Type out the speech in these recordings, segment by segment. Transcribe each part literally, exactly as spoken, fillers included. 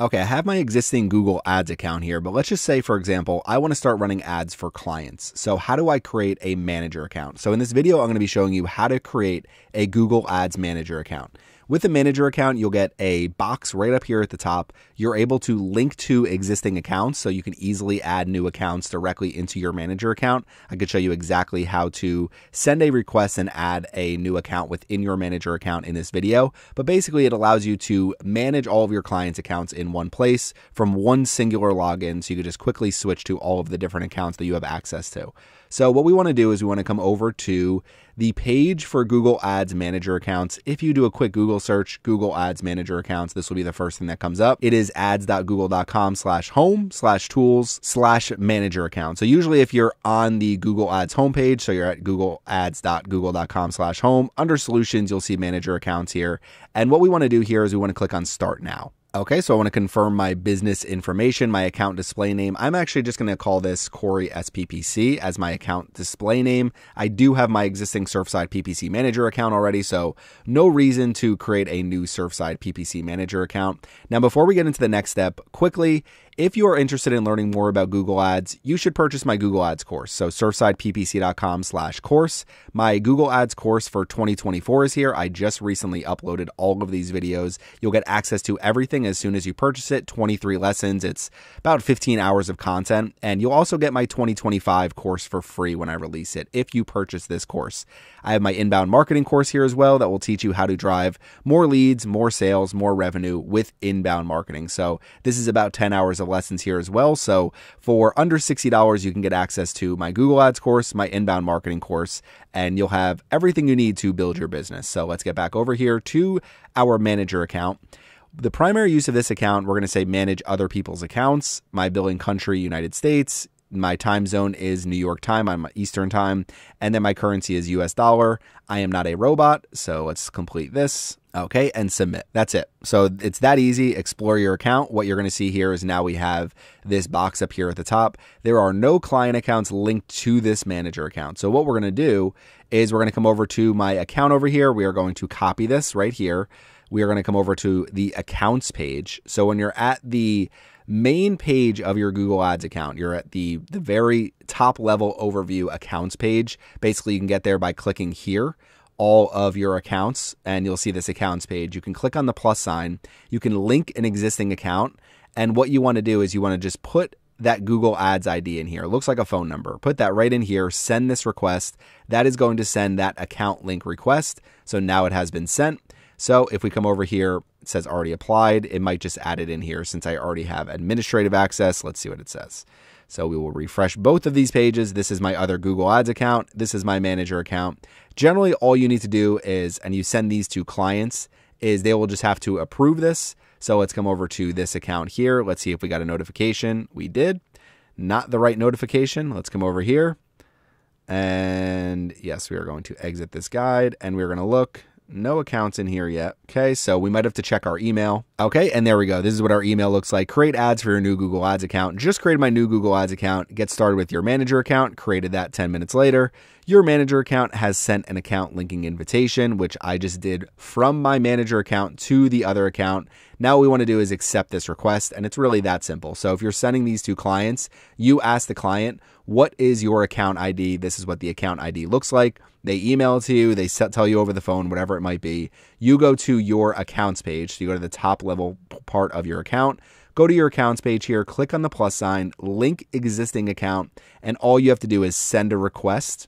Okay, I have my existing Google Ads account here, but let's just say, for example, I want to start running ads for clients. So how do I create a manager account? So in this video, I'm going to be showing you how to create a Google Ads manager account. With a manager account, you'll get a box right up here at the top. You're able to link to existing accounts, so you can easily add new accounts directly into your manager account. I could show you exactly how to send a request and add a new account within your manager account in this video. But basically, it allows you to manage all of your clients' accounts in one place from one singular login, so you can just quickly switch to all of the different accounts that you have access to. So what we want to do is we want to come over to the page for Google Ads Manager Accounts. If you do a quick Google search, Google Ads Manager Accounts, this will be the first thing that comes up. It is ads.google.com slash home slash tools slash manager account. So usually if you're on the Google Ads homepage, so you're at googleads.google.com slash home, under solutions, you'll see manager accounts here. And what we want to do here is we want to click on start now. Okay, so I want to confirm my business information, my account display name. I'm actually just going to call this Corey S P P C as my account display name. I do have my existing Surfside P P C Manager account already, so no reason to create a new Surfside P P C Manager account. Now, before we get into the next step, quickly, if you are interested in learning more about Google Ads, you should purchase my Google Ads course. So surfside p p c dot com slash course. My Google Ads course for twenty twenty-four is here. I just recently uploaded all of these videos. You'll get access to everything as soon as you purchase it, twenty-three lessons. It's about fifteen hours of content. And you'll also get my twenty twenty-five course for free when I release it, if you purchase this course. I have my inbound marketing course here as well that will teach you how to drive more leads, more sales, more revenue with inbound marketing. So this is about ten hours of lessons here as well. So for under sixty dollars, you can get access to my Google Ads course, my inbound marketing course, and you'll have everything you need to build your business. So let's get back over here to our manager account. The primary use of this account, we're going to say manage other people's accounts, my billing country, United States. My time zone is New York time. I'm Eastern time. And then my currency is U S dollar. I am not a robot. So let's complete this. Okay, and submit. That's it. So it's that easy. Explore your account. What you're going to see here is now we have this box up here at the top. There are no client accounts linked to this manager account. So what we're going to do is we're going to come over to my account over here. We are going to copy this right here. We are going to come over to the accounts page. So when you're at the main page of your Google Ads account, you're at the, the very top level overview accounts page. Basically, you can get there by clicking here, all of your accounts, and you'll see this accounts page. You can click on the plus sign. You can link an existing account. And what you want to do is you want to just put that Google Ads I D in here. It looks like a phone number. Put that right in here, send this request. That is going to send that account link request. So now it has been sent. So if we come over here, it says already applied. It might just add it in here since I already have administrative access. Let's see what it says. So we will refresh both of these pages. This is my other Google Ads account. This is my manager account. Generally, all you need to do is, and you send these to clients, is they will just have to approve this. So let's come over to this account here. Let's see if we got a notification. We did. Not the right notification. Let's come over here. And yes, we are going to exit this guide and we're going to look. No accounts in here yet. Okay, so we might have to check our email. Okay, and there we go. This is what our email looks like. Create ads for your new Google Ads account. Just created my new Google Ads account. Get started with your manager account. Created that ten minutes later. Your manager account has sent an account linking invitation, which I just did from my manager account to the other account. Now what we want to do is accept this request, and it's really that simple. So if you're sending these to clients, you ask the client, what is your account I D? This is what the account I D looks like. They email it to you. They tell you over the phone, whatever it might be. You go to your accounts page. So you go to the top level part of your account. Go to your accounts page here. Click on the plus sign. Link existing account. And all you have to do is send a request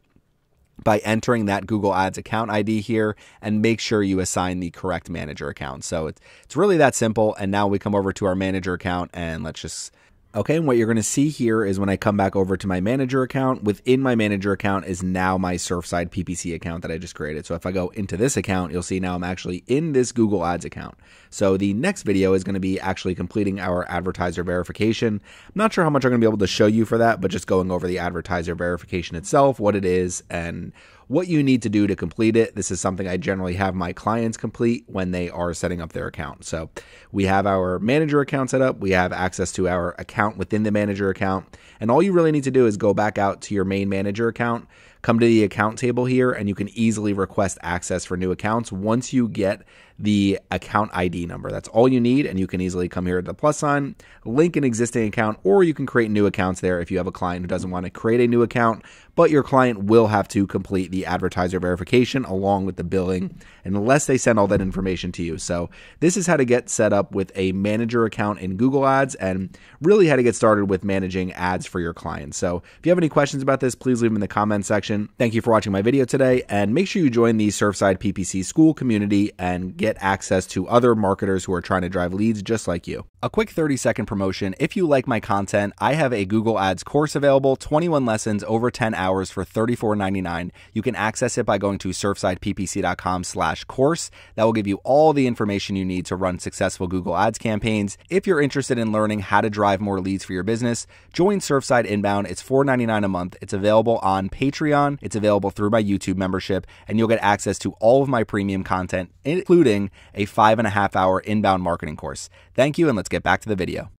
by entering that Google Ads account I D here, and make sure you assign the correct manager account. So it's, it's really that simple. And now we come over to our manager account, and let's just... Okay, and what you're going to see here is when I come back over to my manager account, within my manager account is now my Surfside P P C account that I just created. So if I go into this account, you'll see now I'm actually in this Google Ads account. So the next video is going to be actually completing our advertiser verification. I'm not sure how much I'm going to be able to show you for that, but just going over the advertiser verification itself, what it is, and what you need to do to complete it. This is something I generally have my clients complete when they are setting up their account. So we have our manager account set up. We have access to our account within the manager account. And all you really need to do is go back out to your main manager account, come to the account table here and you can easily request access for new accounts once you get the account I D number. That's all you need, and you can easily come here at the plus sign, link an existing account, or you can create new accounts there if you have a client who doesn't want to create a new account, but your client will have to complete the advertiser verification along with the billing unless they send all that information to you. So this is how to get set up with a manager account in Google Ads and really how to get started with managing ads for your clients. So if you have any questions about this, please leave them in the comment section. Thank you for watching my video today, and make sure you join the Surfside P P C school community and get access to other marketers who are trying to drive leads just like you. A quick thirty second promotion. If you like my content, I have a Google Ads course available, twenty-one lessons over ten hours for thirty-four ninety-nine. You can access it by going to surfside p p c dot com slash course. That will give you all the information you need to run successful Google Ads campaigns. If you're interested in learning how to drive more leads for your business, join Surfside Inbound. It's four ninety-nine a month. It's available on Patreon. It's available through my YouTube membership, and you'll get access to all of my premium content, including a five and a half hour inbound marketing course. Thank you, and let's get back to the video.